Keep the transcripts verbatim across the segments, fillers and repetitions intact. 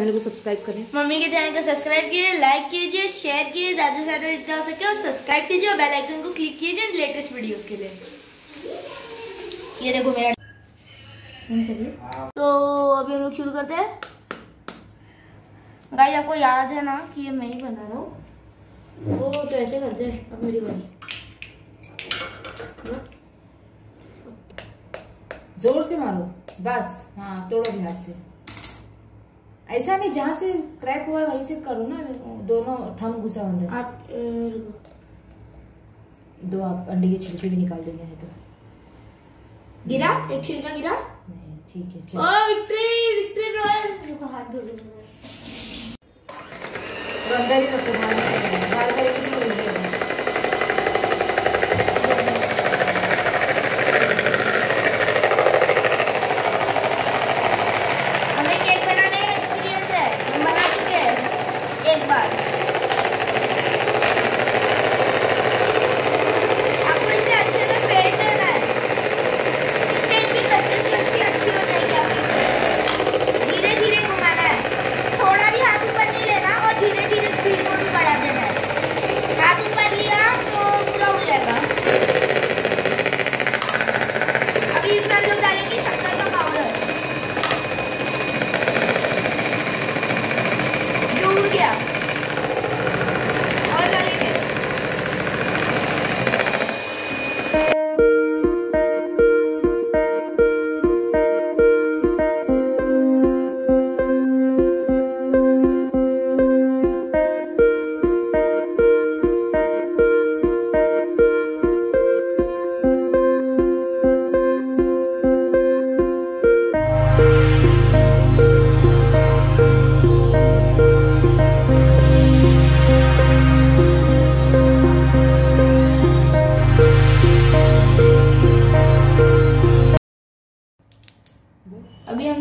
Channel को subscribe करें। Mummy के चैनल को सब्सक्राइब कीजिए, लाइक कीजिए, शेयर कीजिए ज्यादा से ज्यादा जितना हो सके, और सब्सक्राइब कीजिए और बेल आइकन को क्लिक कीजिए लेटेस्ट वीडियोस के लिए। ये देखो मेरा तो अभी हम लोग शुरू करते हैं। गाइस आपको याद है ना कि ये मैं ही बना रहा हूँ, वो तो ऐसे करते हैं। अब मेरी बनी, जोर से मारो बस। हाँ थोड़ा अभ्यास से, ऐसा नहीं जहाँ से क्रैक हुआ है वहीं से करो ना, दोनों थम घुसा अंदर। आप दो आप अंडे के छिलके भी निकाल देंगे नहीं तो। गिरा एक छिलका गिरा, नहीं ठीक है। ओ विक्ट्री विक्ट्री रॉयल, रुको हाथ धो लेंगे। अंदर ही रखो, बाहर डाल कर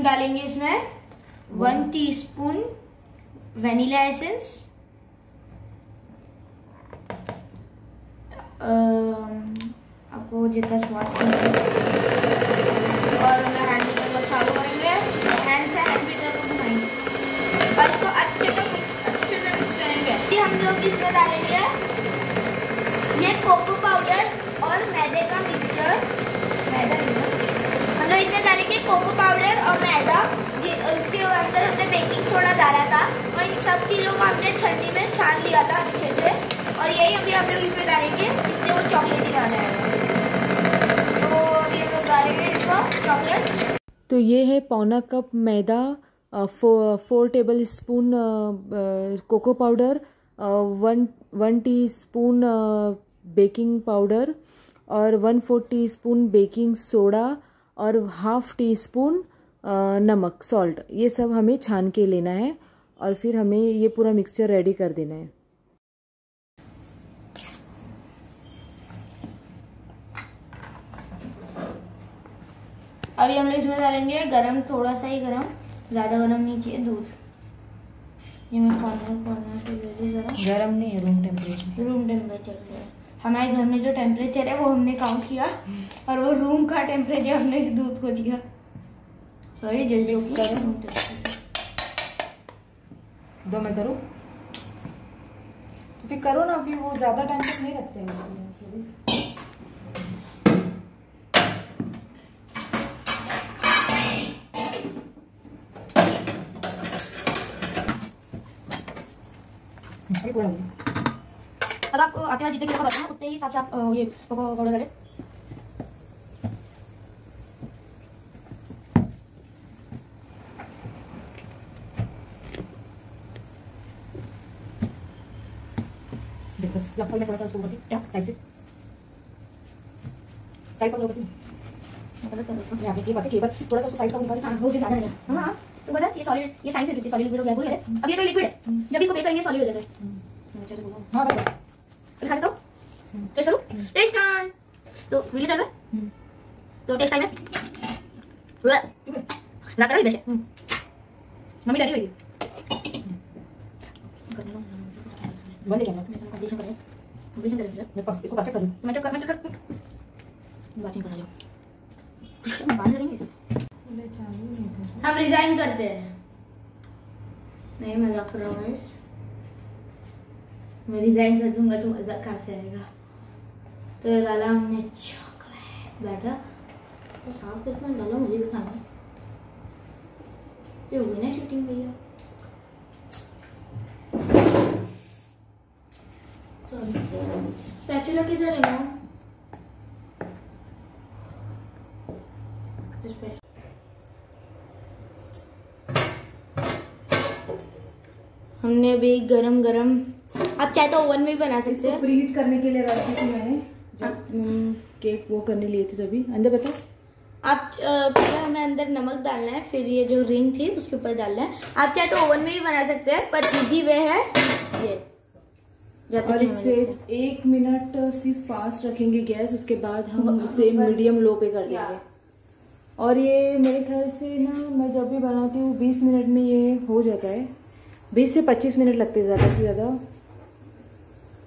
डालेंगे इसमें वन टीस्पून वनीला एसेंस, आपको जितना स्वाद और हैंड बीटर को चालू करेंगे, हैंड से हैंड बीटर को घुमाएंगे और इसको अच्छे से मिक्स अच्छे से मिक्स करेंगे। फिर हम लोग इसमें डालेंगे ये कोको पाउडर और मैदे का मिक्सचर, इसमें डालेंगे कोको पाउडर और मैदा। इसके अंदर हमने बेकिंग सोडा डाला था और इन सब चीज़ों को हमने छन्नी में छान लिया था अच्छे से, और यही अभी हम लोग इसमें डालेंगे, इससे वो चॉकलेटी बन जाएगा। तो अभी हम लोग डालेंगे इसको चॉकलेट। तो ये है पौना कप मैदा, four four tablespoon cocoa powder, one one teaspoon baking powder और one four teaspoon baking soda और हाफ टी स्पून नमक सॉल्ट। ये सब हमें छान के लेना है और फिर हमें ये पूरा मिक्सचर रेडी कर देना है। अभी हम लोग इसमें डालेंगे गरम, थोड़ा सा ही गरम, ज़्यादा गरम नहीं चाहिए दूध। ये मैं कॉर्नर कॉर्नर से ले रही, ज़रा गरम नहीं है, रूम टेम्परेचर रूम टेम्परेचर पे है। हमारे घर में जो टेम्परेचर है वो हमने काउंट किया और वो रूम का टेम्परेचर हमने दूध को दिया। सॉरी जल्दी उसका रूम टेम्परेचर दो मैं करूँ तो फिर करो ना, फिर वो ज़्यादा टाइम तक नहीं रखते हैं। अगर आपको आटे में जितने किलो का बनाना उतने ही हिसाब से आप ये पकौड़े करें। देखो लफल में थोड़ा सा उसको होती क्या साइड से साइड पर होती मतलब तो यहाँ पे की बात है कि बस थोड़ा सा उसको साइड पर निकाल। हाँ बहुत ज़्यादा है। हाँ तो बता ये सॉलिड ये साइड से सॉलिड लिक्विड हो गया, बोल रहे हैं अब ये तो लिक्विड है, जब इसको बेक करेंगे सॉलिड हो जाएगा। हाँ बताओ खा दो, टेस्ट करो, टेस्ट टाइम। तो रिली चल गए तो टेस्ट टाइम है ना, करा ही बेचे मम्मी डाली हुई बंद क्या मत इसको कंडीशन करें कंडीशन करें सर मैं इसको परफेक्ट करूं मैं तो मैं तो बात नहीं कर रहा हूं कुछ हम बात करेंगे। हम रिजाइन करते हैं। नहीं मजाक कर रहा हूँ गाइस, मैं रिजाइन कर दूंगा तो मजाक कहाँ से आएगा। तो ये डाला हमने चॉकलेट बैठा तो साफ कितना डाला, मुझे भी खाना है। ये हुई ना चीटिंग भैया। स्पैचुला किधर है माँ? हमने भी गरम गरम, आप चाहे तो ओवन में भी बना सकते हैं। प्रीहीट करने के लिए रखी थी मैंने जब केक वो करने लिए थे तभी। अंदर बताओ आप, पहले हमें अंदर नमक डालना है, फिर ये जो रिंग थी उसके ऊपर डालना है। आप चाहे तो ओवन में भी बना सकते हैं, पर इजी वे है ये। और इससे एक मिनट सिर्फ फास्ट रखेंगे गैस, उसके बाद हम इसे मीडियम लो पे कर देंगे। और ये मेरे ख्याल से ना, मैं जब भी बनाती हूँ बीस मिनट में ये हो जाता है, बीस से पच्चीस मिनट लगते हैं ज़्यादा से ज़्यादा।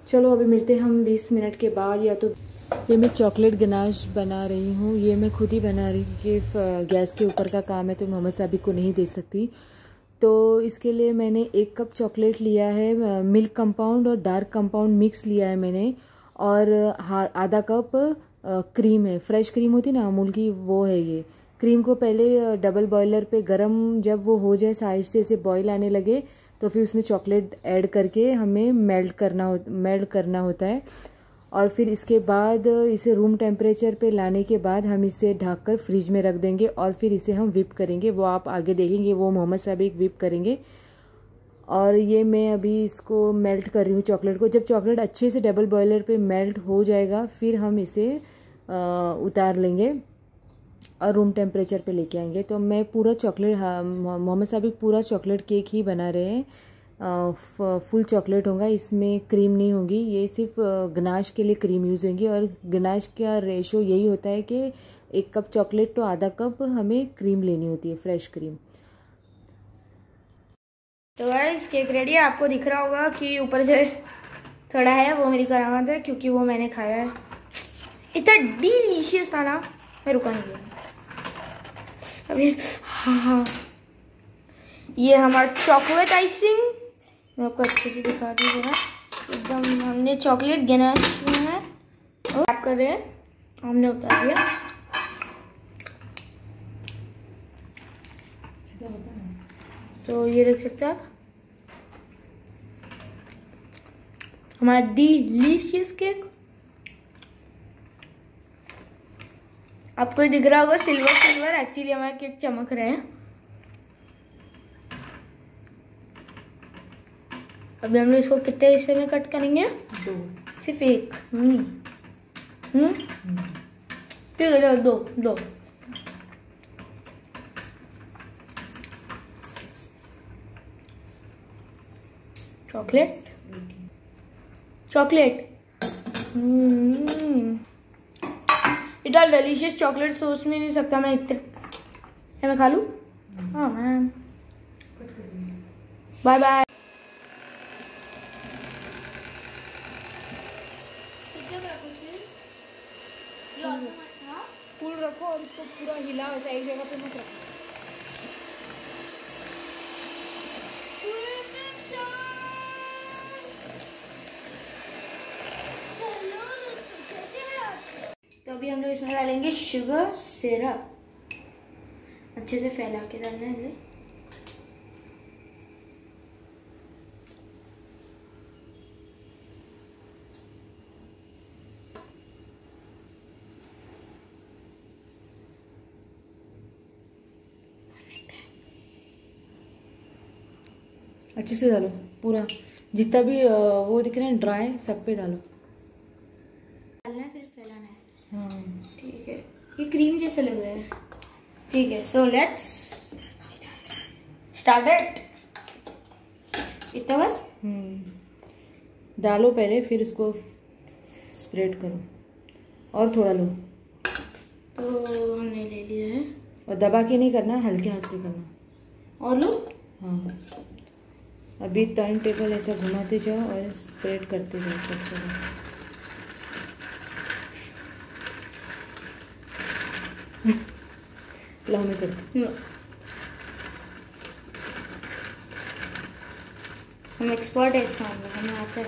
चलो अभी मिलते हैं हम बीस मिनट के बाद। या तो ये मैं चॉकलेट गनाश बना रही हूँ, ये मैं खुद ही बना रही हूँ कि गैस के ऊपर का काम है तो मोहम्मद साबिक को नहीं दे सकती। तो इसके लिए मैंने एक कप चॉकलेट लिया है, मिल्क कंपाउंड और डार्क कंपाउंड मिक्स लिया है मैंने, और आधा कप क्रीम है, फ्रेश क्रीम होती ना अमूल की, वो है। ये क्रीम को पहले डबल बॉयलर पे गरम, जब वो हो जाए साइड से ऐसे बॉयल आने लगे तो फिर उसमें चॉकलेट ऐड करके हमें मेल्ट करना हो मेल्ट करना होता है। और फिर इसके बाद इसे रूम टेम्परेचर पे लाने के बाद हम इसे ढककर फ्रिज में रख देंगे और फिर इसे हम व्हिप करेंगे, वो आप आगे देखेंगे, वो मोहम्मद साबिक व्हिप करेंगे। और ये मैं अभी इसको मेल्ट कर रही हूँ चॉकलेट को। जब चॉकलेट अच्छे से डबल बॉयलर पे मेल्ट हो जाएगा फिर हम इसे आ, उतार लेंगे और रूम टेम्परेचर पर लेके आएंगे। तो मैं पूरा चॉकलेट, हाँ मोहम्मद साबिक पूरा चॉकलेट केक ही बना रहे हैं, फुल चॉकलेट होगा, इसमें क्रीम नहीं होगी, ये सिर्फ गनाश के लिए क्रीम यूज़ होगी। और गनाश का रेशो यही होता है कि एक कप चॉकलेट तो आधा कप हमें क्रीम लेनी होती है, फ्रेश क्रीम। तो गाइस केक रेडी है, आपको दिख रहा होगा कि ऊपर से थोड़ा है, वो मेरी करामत है क्योंकि वो मैंने खाया है, इतना डिलीशियस था ना, मैं रुका नहीं गया अभी। हाँ हाँ ये हमारा चॉकलेट आइसिंग, मैं आपको अच्छे से दिखा दूँ जरा। एकदम हमने चॉकलेट गनाश किया है और आप कर रहे हैं, हमने उतार दिया। तो ये देख सकते हैं आप, हमारा डिलीशियस केक। आपको दिख रहा होगा सिल्वर सिल्वर, एक्चुअली हमारा केक चमक रहे हैं। अभी हम लोग इसको कितने हिस्से में कट करेंगे? दो, सिर्फ एक। हम्म हम्म ठीक है, दो दो। चॉकलेट चॉकलेट हम्म इतना डिलीशियस चॉकलेट सोच में नहीं सकता मैं, इतना मैं खा लूँ। हाँ मैम, बाय बाय। फूल रखो और इसको पूरा हिलाओ, ऐसा एक जगह पे मत रखो। तो अभी हम लोग इसमें डालेंगे शुगर सिरप, अच्छे से फैला के डालना है हमें। अच्छे से डालो पूरा, जितना भी वो दिख रहा है ड्राई सब पे डालो, डालना है फिर फैलाना है। हाँ ठीक है, ये क्रीम जैसा लग रहा है। ठीक है, सो लेट्स स्टार्ट इट। इतना बस डालो पहले, फिर उसको स्प्रेड करो और थोड़ा लो। तो हमने ले लिया है, और दबा के नहीं करना, हल्के हाथ से करना। और लो। हाँ अभी टर्न टेबल ऐसा घुमाते जाओ और स्प्रेड करते जाओ सब जगह। लो मैं करती हूँ। हम एक्सपर्ट है इस काम में, हमें आता है।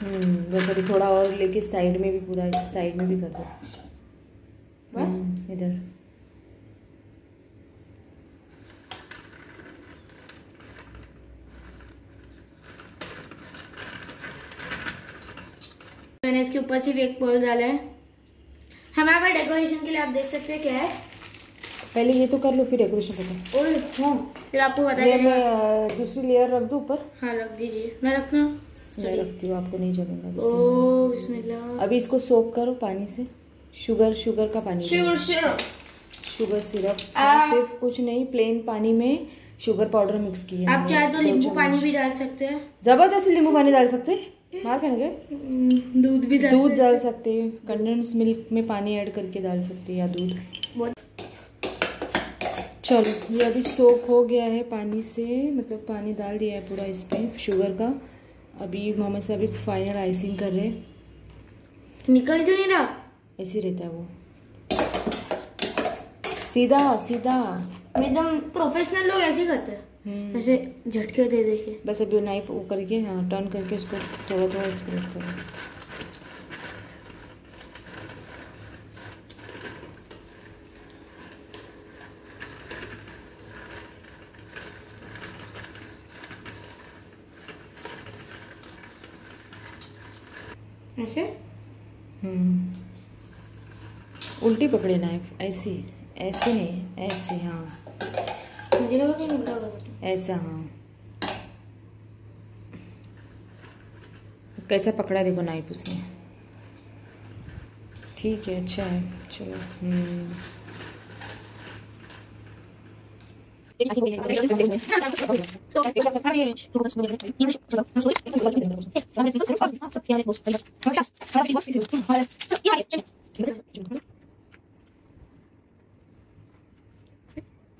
हम्म बस अभी थोड़ा और लेके साइड में भी, पूरा इस साइड में भी कर दो बस इधर। मैंने इसके ऊपर सिर्फ एक पर्ल डाला है। हमारे पास डेकोरेशन के लिए आप देख सकते हैं क्या है। पहले ये तो कर लो फिर डेकोरेशन बता। और हाँ फिर आपको बता देंगे। मैं दूसरी लेयर रख दूं ऊपर। हाँ रख दीजिए। मैं रखना मैं रखती हूँ, आपको नहीं जमेगा। ओह बिस्मिल्लाह। अभी इसको सोक करो पानी से, शुगर शुगर का पानी, शुगर सिरप शुगर सिरप सिर्फ कुछ नहीं, प्लेन पानी में शुगर पाउडर मिक्स किया। आप चाहे तो नींबू पानी भी डाल सकते हैं, जबरदस्त नींबू पानी डाल सकते हैं। मार करेंगे दूध भी दूध डाल सकते हैं, कंडेंस मिल्क में पानी ऐड करके डाल सकते हैं या दूध। चलो ये अभी सोक हो गया है पानी से, मतलब पानी डाल दिया है पूरा इस पर शुगर का। अभी मोहम्मद साबिक फाइनल आइसिंग कर रहे हैं। निकल क्यों नहीं रहा? ऐसे रहता है वो, सीधा सीधा। एकदम प्रोफेशनल लोग ऐसे करते हैं, ऐसे झटके दे दे के। बस अभी नाइफ वो करके हाँ टर्न करके उसको थोड़ा थोड़ा स्प्रेड करो। ऐसे हम्म उल्टी पकड़े नाइफ, ऐसी ऐसे नहीं ऐसे। हाँ मुझे लगा कि उल्टा पकड़े ऐसा। हाँ कैसा पकड़ा देखो नाइफ उसने, ठीक है अच्छा है। चलो हम्म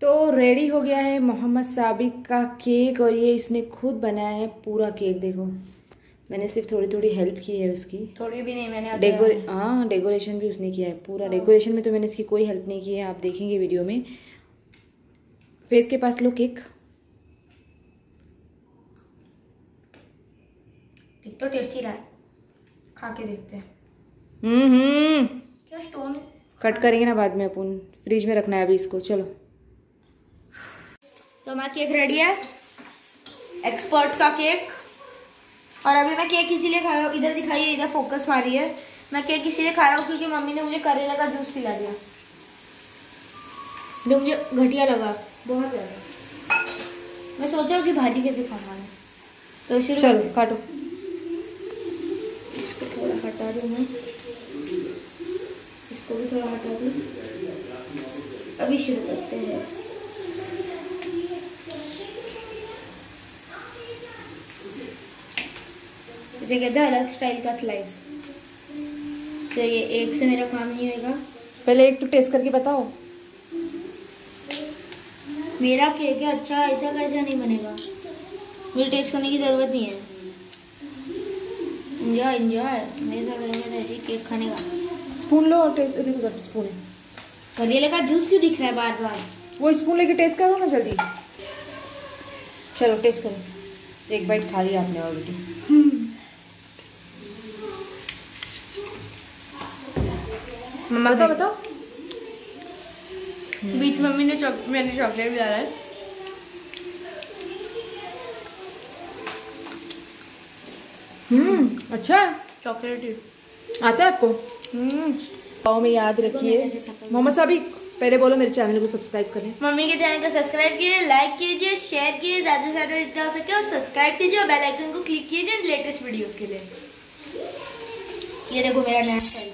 तो रेडी हो गया है मोहम्मद साबिक का केक। और ये इसने खुद बनाया है पूरा केक, देखो मैंने सिर्फ थोड़ी थोड़ी हेल्प की है उसकी, थोड़ी भी नहीं मैंने। डेकोरे हाँ डेकोरेशन भी उसने किया है पूरा। डेकोरेशन में तो मैंने इसकी कोई हेल्प नहीं की है, आप देखेंगे वीडियो में। फेस के पास लो केक, केक तो टेस्टी रहा है, खा के देखते हैं। हम्म क्या स्टोन कट करेंगे ना बाद में, अपन फ्रिज में रखना है अभी इसको। चलो तो हमारा केक रेडी है, एक्सपर्ट का केक। और अभी मैं केक इसीलिए खा रहा हूँ, इधर दिखाइए इधर फोकस मारी है। मैं केक इसीलिए खा रहा हूँ क्योंकि मम्मी ने मुझे करेले का जूस पिला दिया, जो मुझे घटिया लगा बहुत ज़्यादा। मैं सोचा उसकी भाजी कैसे खाऊंगा, तो शुरू चलो काटो। इसको थोड़ा हटा दूँ मैं, इसको भी थोड़ा हटा दूँ। अभी शुरू करते हैं। इसे कहते हैं अलग स्टाइल का स्लाइस। तो ये एक से मेरा काम नहीं होगा, पहले एक तो टेस्ट करके बताओ। मेरा केक है अच्छा, ऐसा कैसा नहीं बनेगा, मुझे टेस्ट करने की ज़रूरत नहीं है। इंजॉय इंजॉय मेरे साथ करोगे ऐसे ही केक खाने का। स्पून लो और टेस्ट करो। स्पून करेले का जूस क्यों दिख रहा है बार बार? वो स्पून लेके टेस्ट करो ना जल्दी। चलो टेस्ट करो। एक बाइट खा लिया आपने ऑलरेडी। बताओ बताओ। बीच मम्मी ने चॉक मैंने चॉकलेट भी डाला है। हम्म अच्छा है, चॉकलेट आता है आपको। हम्म पाओ में याद रखिए मोहम्मद साबिक। पहले बोलो मेरे चैनल को सब्सक्राइब करें। मम्मी के चैनल को सब्सक्राइब कीजिए, लाइक कीजिए, शेयर कीजिए ज़्यादा से ज़्यादा जितना हो सके, और सब्सक्राइब कीजिए और बेल आइकन को क्लिक कीजिए लेटेस्ट वीडियोज़ के लिए। ये देखो मेरा नया स्टाइल।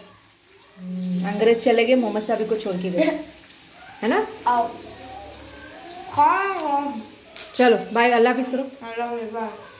अंग्रेज चले गए, मोहम्मद साबिक को छोड़ के गए, है ना। आओ, चलो बाय, अल्लाह हाफिज़ करो।